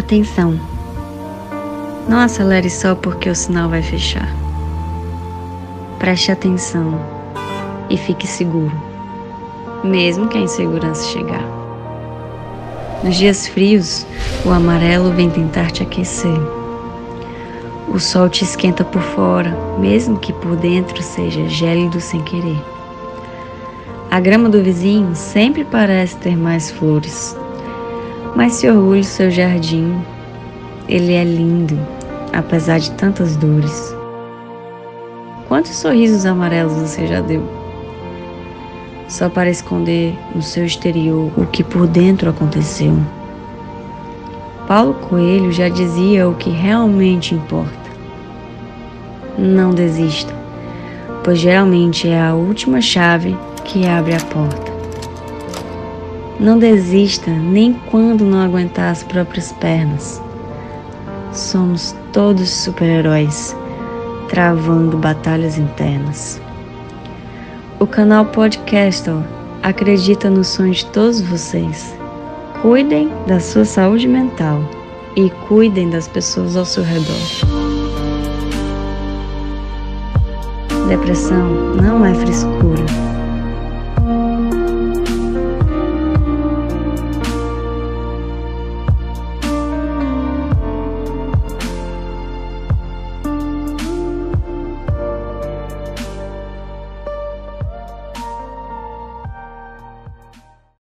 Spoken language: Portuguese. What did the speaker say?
Atenção! Não acelere só porque o sinal vai fechar. Preste atenção e fique seguro, mesmo que a insegurança chegar. Nos dias frios, o amarelo vem tentar te aquecer. O sol te esquenta por fora, mesmo que por dentro seja gélido sem querer. A grama do vizinho sempre parece ter mais flores, mas se orgulhe do seu jardim. Ele é lindo, apesar de tantas dores. Quantos sorrisos amarelos você já deu? Só para esconder no seu exterior o que por dentro aconteceu. Paulo Coelho já dizia o que realmente importa. Não desista, pois geralmente é a última chave que abre a porta. Não desista nem quando não aguentar as próprias pernas. Somos todos super-heróis, travando batalhas internas. O canal Podcastle acredita nos sonhos de todos vocês. Cuidem da sua saúde mental e cuidem das pessoas ao seu redor. Depressão não é frescura.